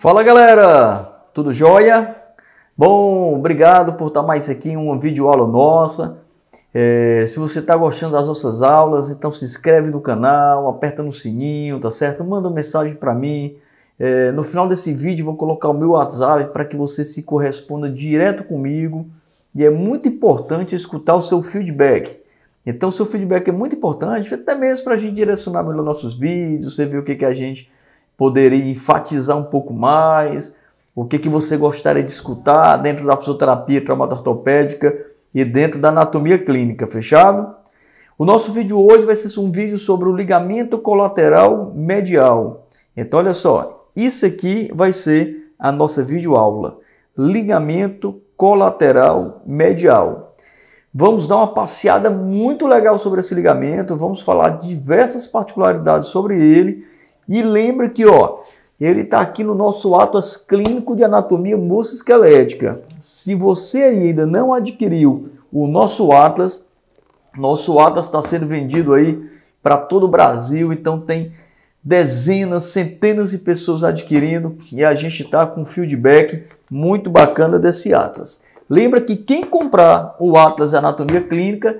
Fala galera, tudo jóia? Bom, obrigado por estar mais aqui em uma videoaula nossa. Se você está gostando das nossas aulas, então se inscreve no canal, aperta no sininho, tá certo? Manda uma mensagem para mim. No final desse vídeo vou colocar o meu WhatsApp para que você se corresponda direto comigo. E é muito importante escutar o seu feedback. Então, seu feedback é muito importante, até mesmo para a gente direcionar melhor nossos vídeos, você ver o que a gente poderia enfatizar um pouco mais, o que você gostaria de escutar dentro da fisioterapia traumato-ortopédica e dentro da anatomia clínica, fechado? O nosso vídeo hoje vai ser um vídeo sobre o ligamento colateral medial. Então, olha só, isso aqui vai ser a nossa videoaula. Ligamento colateral medial. Vamos dar uma passeada muito legal sobre esse ligamento, vamos falar diversas particularidades sobre ele. E lembra que ó, ele está aqui no nosso Atlas Clínico de Anatomia Musculoesquelética. Se você ainda não adquiriu o nosso Atlas está sendo vendido aí para todo o Brasil, então tem dezenas, centenas de pessoas adquirindo e a gente está com um feedback muito bacana desse Atlas. Lembra que quem comprar o Atlas de Anatomia Clínica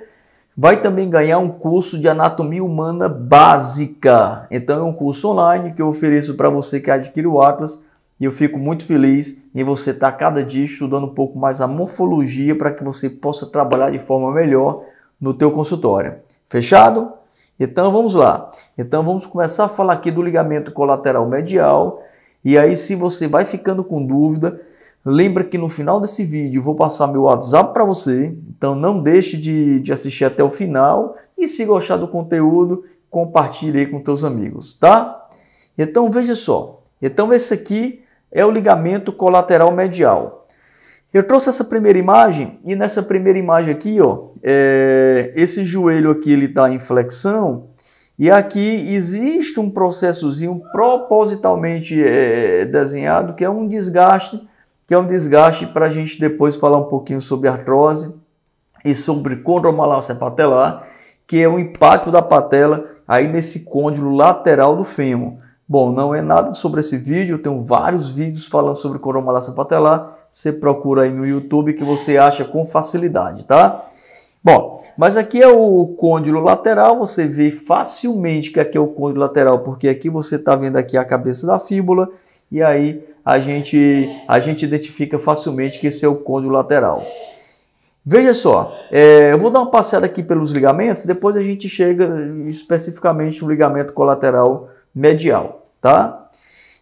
vai também ganhar um curso de Anatomia Humana Básica. Então é um curso online que eu ofereço para você que adquire o Atlas e eu fico muito feliz em você estar cada dia estudando um pouco mais a morfologia para que você possa trabalhar de forma melhor no teu consultório. Fechado? Então vamos lá. Então vamos começar a falar aqui do ligamento colateral medial. E aí se você vai ficando com dúvida, lembra que no final desse vídeo eu vou passar meu WhatsApp para você. Então não deixe de assistir até o final. E se gostar do conteúdo, compartilhe com teus amigos, tá? Então veja só. Então esse aqui é o ligamento colateral medial. Eu trouxe essa primeira imagem e nessa primeira imagem aqui, ó, esse joelho aqui ele está em flexão e aqui existe um processozinho propositalmente desenhado que é um desgaste, para a gente depois falar um pouquinho sobre artrose e sobre condromalácia patelar, que é o impacto da patela aí nesse côndilo lateral do fêmur. Bom, não é nada sobre esse vídeo, eu tenho vários vídeos falando sobre condromalácia patelar, você procura aí no YouTube que você acha com facilidade, tá? Bom, mas aqui é o côndilo lateral, você vê facilmente que aqui é o côndilo lateral, porque aqui você está vendo aqui a cabeça da fíbula, e aí a gente identifica facilmente que esse é o côndilo lateral. Veja só, eu vou dar uma passeada aqui pelos ligamentos, depois a gente chega especificamente no ligamento colateral medial, tá?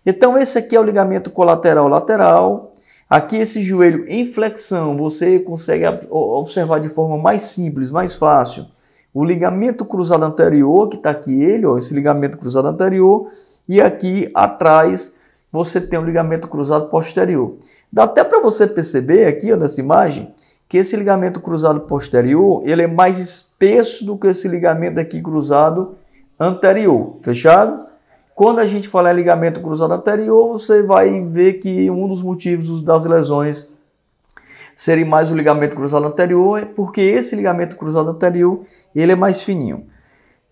Então esse aqui é o ligamento colateral lateral. Aqui esse joelho em flexão, você consegue observar de forma mais simples, mais fácil. O ligamento cruzado anterior, que está aqui ele, ó, esse ligamento cruzado anterior. E aqui atrás você tem o ligamento cruzado posterior. Dá até para você perceber aqui ó, nessa imagem que esse ligamento cruzado posterior ele é mais espesso do que esse ligamento aqui cruzado anterior. Fechado? Quando a gente falar em ligamento cruzado anterior, você vai ver que um dos motivos das lesões seria mais o ligamento cruzado anterior, porque esse ligamento cruzado anterior ele é mais fininho.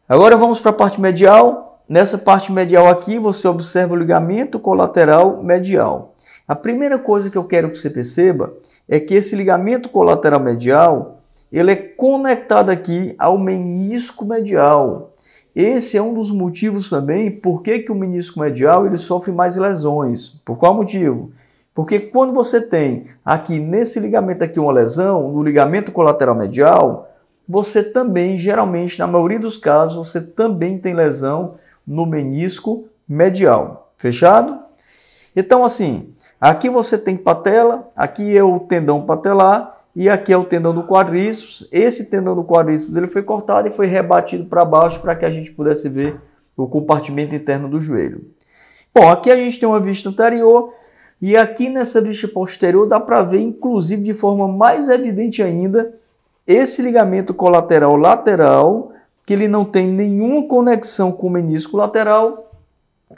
Agora vamos para a parte medial. Nessa parte medial aqui, você observa o ligamento colateral medial. A primeira coisa que eu quero que você perceba é que esse ligamento colateral medial ele é conectado aqui ao menisco medial. Esse é um dos motivos também por que o menisco medial ele sofre mais lesões. Por qual motivo? Porque quando você tem aqui nesse ligamento aqui uma lesão, no ligamento colateral medial, você também, geralmente, na maioria dos casos, você também tem lesão no menisco medial. Fechado? Então, assim, aqui você tem patela, aqui é o tendão patelar e aqui é o tendão do quadríceps. Esse tendão do quadríceps ele foi cortado e foi rebatido para baixo para que a gente pudesse ver o compartimento interno do joelho. Bom, aqui a gente tem uma vista anterior e aqui nessa vista posterior dá para ver, inclusive, de forma mais evidente ainda, esse ligamento colateral lateral, que ele não tem nenhuma conexão com o menisco lateral,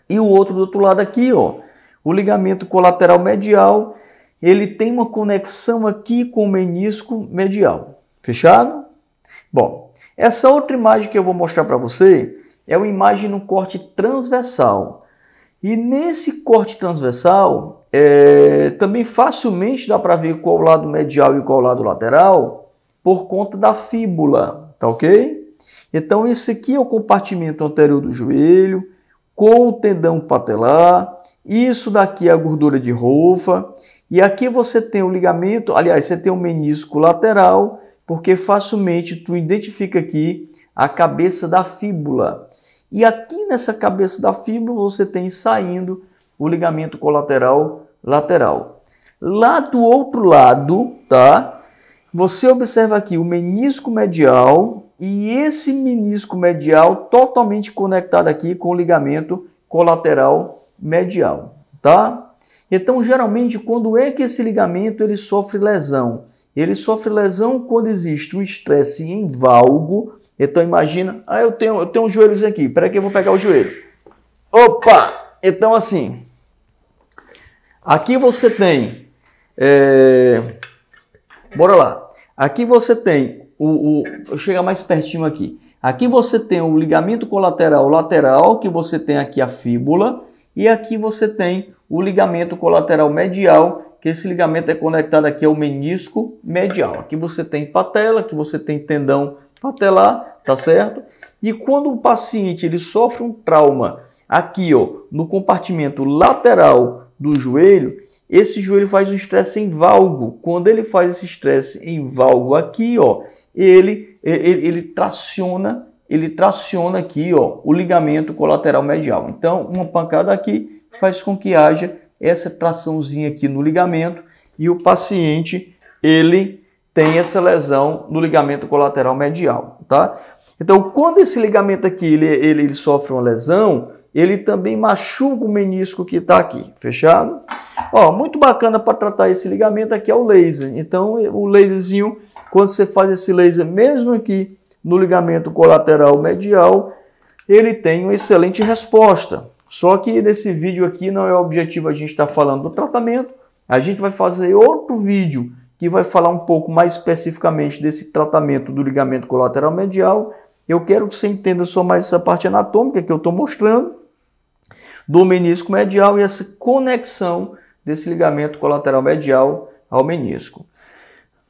e o outro do outro lado aqui, ó, o ligamento colateral medial, ele tem uma conexão aqui com o menisco medial. Fechado? Bom, essa outra imagem que eu vou mostrar para você é uma imagem no corte transversal. E nesse corte transversal, também facilmente dá para ver qual o lado medial e qual o lado lateral por conta da fíbula, tá ok? Então, esse aqui é o compartimento anterior do joelho com o tendão patelar. Isso daqui é a gordura de Hoffa. E aqui você tem o ligamento, aliás, você tem o menisco lateral, porque facilmente tu identifica aqui a cabeça da fíbula. E aqui nessa cabeça da fíbula você tem saindo o ligamento colateral lateral. Lá do outro lado, tá? Você observa aqui o menisco medial e esse menisco medial totalmente conectado aqui com o ligamento colateral medial, tá? Então, geralmente, quando é que esse ligamento ele sofre lesão? Ele sofre lesão quando existe um estresse em valgo. Então, imagina, eu tenho um joelhozinho aqui, peraí que eu vou pegar o joelho. Opa! Então, assim, aqui você tem, bora lá, aqui você tem, vou chegar mais pertinho aqui. Aqui você tem o ligamento colateral lateral, que você tem aqui a fíbula, e aqui você tem o ligamento colateral medial, que esse ligamento é conectado aqui ao menisco medial. Aqui você tem patela, aqui você tem tendão patelar, tá certo? E quando o paciente ele sofre um trauma aqui, ó, no compartimento lateral do joelho, esse joelho faz um estresse em valgo. Quando ele faz esse estresse em valgo aqui, ó, ele traciona aqui, ó, o ligamento colateral medial. Então, uma pancada aqui faz com que haja essa traçãozinha aqui no ligamento e o paciente ele tem essa lesão no ligamento colateral medial, tá? Então, quando esse ligamento aqui ele sofre uma lesão, ele também machuca o menisco que está aqui, fechado? Ó, muito bacana para tratar esse ligamento aqui é o laser. Então, o laserzinho, quando você faz esse laser mesmo aqui no ligamento colateral medial, ele tem uma excelente resposta. Só que nesse vídeo aqui não é o objetivo a gente estar falando do tratamento. A gente vai fazer outro vídeo que vai falar um pouco mais especificamente desse tratamento do ligamento colateral medial. Eu quero que você entenda só mais essa parte anatômica que eu estou mostrando, do menisco medial e essa conexão desse ligamento colateral medial ao menisco.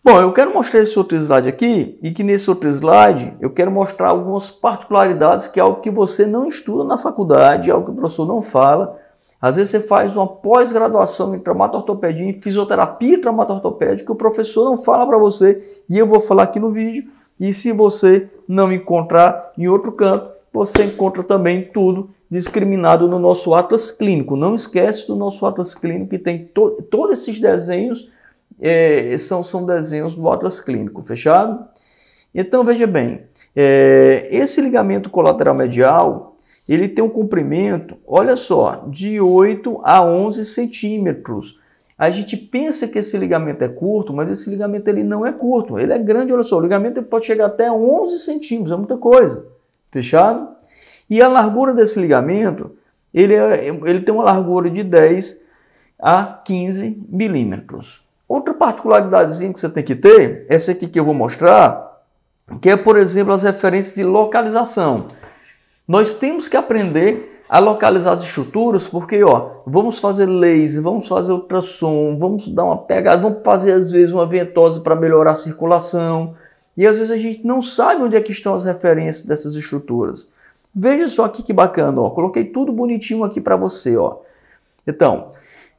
Bom, eu quero mostrar esse outro slide aqui, e que nesse outro slide eu quero mostrar algumas particularidades, que é algo que você não estuda na faculdade, é algo que o professor não fala. Às vezes você faz uma pós-graduação em traumatortopedia, em fisioterapia traumatortopédica, o professor não fala para você, e eu vou falar aqui no vídeo. E se você não encontrar em outro canto, você encontra também tudo discriminado no nosso Atlas Clínico. Não esquece do nosso Atlas Clínico, que tem todos esses desenhos, são desenhos do Atlas Clínico, fechado? Então, veja bem, esse ligamento colateral medial, ele tem um comprimento, olha só, de 8 a 11 centímetros. A gente pensa que esse ligamento é curto, mas esse ligamento ele não é curto, ele é grande, olha só. O ligamento pode chegar até 11 centímetros, é muita coisa, fechado? E a largura desse ligamento, ele tem uma largura de 10 a 15 milímetros. Outra particularidade que você tem que ter, essa aqui que eu vou mostrar, que é, por exemplo, as referências de localização. Nós temos que aprender a localizar as estruturas, porque ó, vamos fazer laser, vamos fazer ultrassom, vamos dar uma pegada, vamos fazer às vezes uma ventose para melhorar a circulação. E às vezes a gente não sabe onde é que estão as referências dessas estruturas. Veja só aqui que bacana, ó, coloquei tudo bonitinho aqui para você, ó. Então,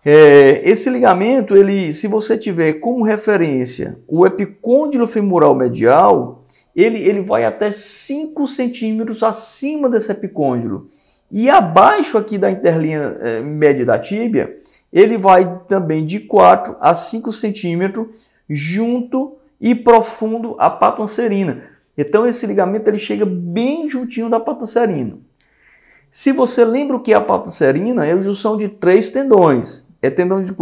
esse ligamento, se você tiver como referência o epicôndilo femoral medial, ele vai até 5 centímetros acima desse epicôndilo. E abaixo aqui da interlinha média da tíbia, ele vai também de 4 a 5 centímetros junto e profundo à pata anserina. Então, esse ligamento ele chega bem juntinho da pata anserina. Se você lembra o que é a pata anserina, é a junção de 3 tendões. É tendões de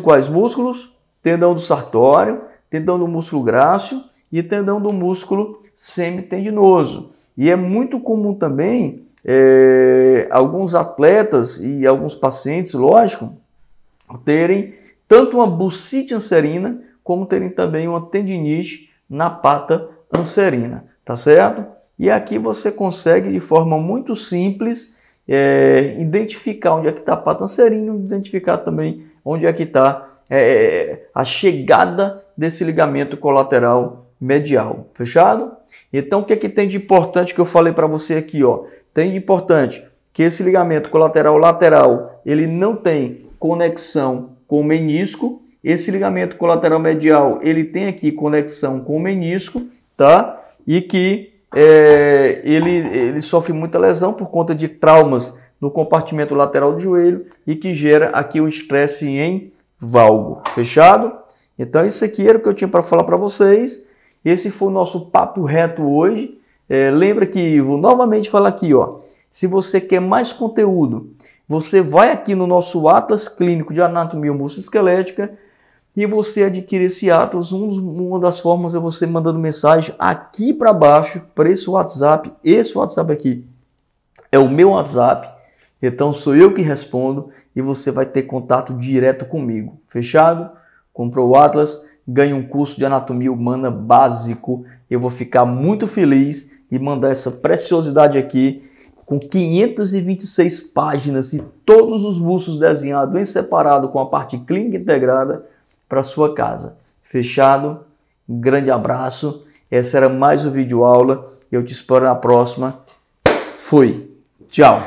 quais músculos? Tendão do sartório, tendão do músculo gráceo e tendão do músculo semitendinoso. E é muito comum também alguns atletas e alguns pacientes, lógico, terem tanto uma bursite anserina como terem também uma tendinite na pata anserina, tá certo? E aqui você consegue de forma muito simples identificar onde é que está a pata anserina, identificar também onde é que está a chegada desse ligamento colateral medial. Fechado? Então, o que é que tem de importante que eu falei para você aqui? Ó? Tem de importante que esse ligamento colateral lateral ele não tem conexão com o menisco. Esse ligamento colateral medial ele tem aqui conexão com o menisco, tá? E que ele sofre muita lesão por conta de traumas no compartimento lateral do joelho e que gera aqui um estresse em valgo. Fechado? Então isso aqui era o que eu tinha para falar para vocês. Esse foi o nosso papo reto hoje. Lembra que vou novamente falar aqui, ó. Se você quer mais conteúdo, você vai aqui no nosso Atlas Clínico de Anatomia Musculoesquelética e você adquire esse Atlas. Uma das formas é você mandando mensagem aqui para baixo, para esse WhatsApp. Esse WhatsApp aqui é o meu WhatsApp. Então sou eu que respondo e você vai ter contato direto comigo. Fechado? Comprou o Atlas, ganha um curso de anatomia humana básico. Eu vou ficar muito feliz e mandar essa preciosidade aqui com 526 páginas e todos os bustos desenhados em separado com a parte clínica integrada para sua casa. Fechado? Um grande abraço. Essa era mais um vídeo aula. Eu te espero na próxima. Fui. Tchau.